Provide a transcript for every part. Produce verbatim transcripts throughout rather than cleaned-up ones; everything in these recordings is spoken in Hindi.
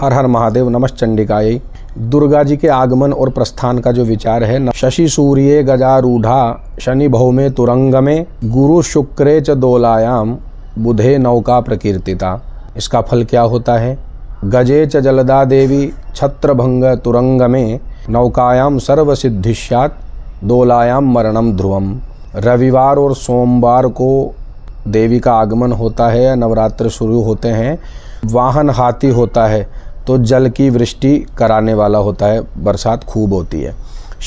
हर हर महादेव नमश्चंडिकायै। दुर्गा जी के आगमन और प्रस्थान का जो विचार है, शशि सूर्ये गजारूढ़ा शनि भौमे तुरंगमे गुरु शुक्रे च दोलायाम बुधे नौका प्रकीर्तिता। इसका फल क्या होता है? गजे च जलदा देवी छत्रभंग तुरंगमे नौकायाम सर्व सिद्धिश्यात दोलायाम मरणम ध्रुवम। रविवार और सोमवार को देवी का आगमन होता है, नवरात्र शुरू होते हैं। वाहन हाथी होता है तो जल की वृष्टि कराने वाला होता है, बरसात खूब होती है।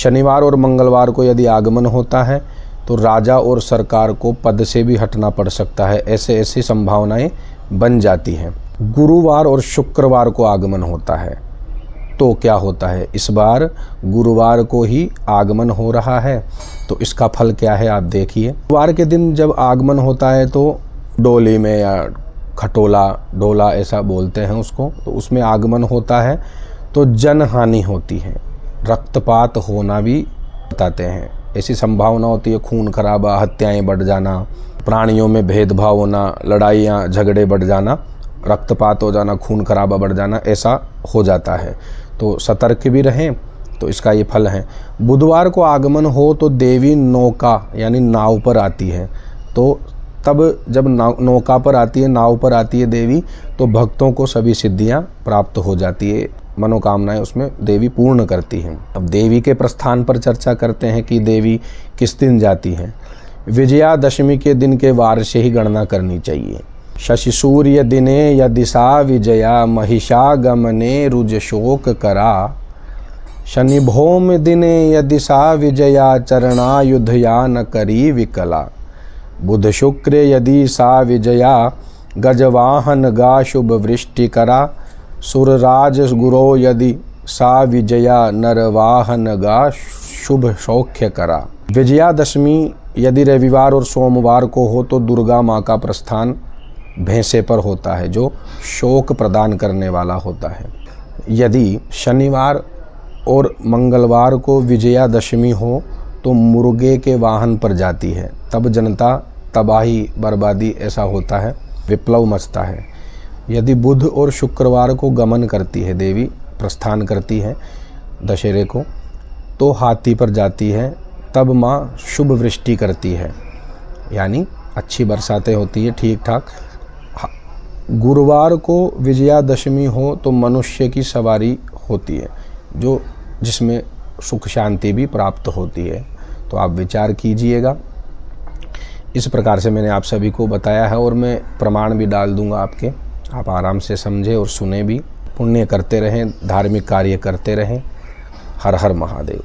शनिवार और मंगलवार को यदि आगमन होता है तो राजा और सरकार को पद से भी हटना पड़ सकता है, ऐसे ऐसी संभावनाएं बन जाती हैं। गुरुवार और शुक्रवार को आगमन होता है तो क्या होता है? इस बार गुरुवार को ही आगमन हो रहा है, तो इसका फल क्या है आप देखिए। गुरुवार के दिन जब आगमन होता है तो डोली में या खटोला, डोला ऐसा बोलते हैं उसको, तो उसमें आगमन होता है तो जन हानि होती है, रक्तपात होना भी बताते हैं, ऐसी संभावना होती है। खून खराबा, हत्याएं बढ़ जाना, प्राणियों में भेदभाव होना, लड़ाइयाँ झगड़े बढ़ जाना, रक्तपात हो जाना, खून खराबा बढ़ जाना, ऐसा हो जाता है, तो सतर्क भी रहें, तो इसका ये फल है। बुधवार को आगमन हो तो देवी नौका यानी नाव पर आती है, तो तब जब नाव नौका पर आती है, नाव पर आती है देवी, तो भक्तों को सभी सिद्धियां प्राप्त हो जाती है, मनोकामनाएं उसमें देवी पूर्ण करती हैं। अब देवी के प्रस्थान पर चर्चा करते हैं कि देवी किस दिन जाती हैं। विजयादशमी के दिन के वार से ही गणना करनी चाहिए। शशि सूर्य दिने या दिशा विजया महिषागमने रुज शोक करा शनि भौम दिने या दिशा विजया चरणायुधया न करी विकला बुध शुक्र यदि सा विजया गजवाहन गा शुभ वृष्टि करा सुरराज गुरो यदि सा विजया नरवाहन गा शुभ सौख्य करा। विजयादशमी यदि रविवार और सोमवार को हो तो दुर्गा माँ का प्रस्थान भैंसे पर होता है, जो शोक प्रदान करने वाला होता है। यदि शनिवार और मंगलवार को विजयादशमी हो तो मुर्गे के वाहन पर जाती है, तब जनता तबाही बर्बादी ऐसा होता है, विप्लव मचता है। यदि बुध और शुक्रवार को गमन करती है देवी, प्रस्थान करती है दशहरे को, तो हाथी पर जाती है, तब माँ शुभ वृष्टि करती है, यानी अच्छी बरसातें होती है ठीक ठाक। गुरुवार को विजयादशमी हो तो मनुष्य की सवारी होती है, जो जिसमें सुख शांति भी प्राप्त होती है, तो आप विचार कीजिएगा। इस प्रकार से मैंने आप सभी को बताया है और मैं प्रमाण भी डाल दूंगा आपके, आप आराम से समझे और सुने भी। पुण्य करते रहें, धार्मिक कार्य करते रहें। हर हर महादेव।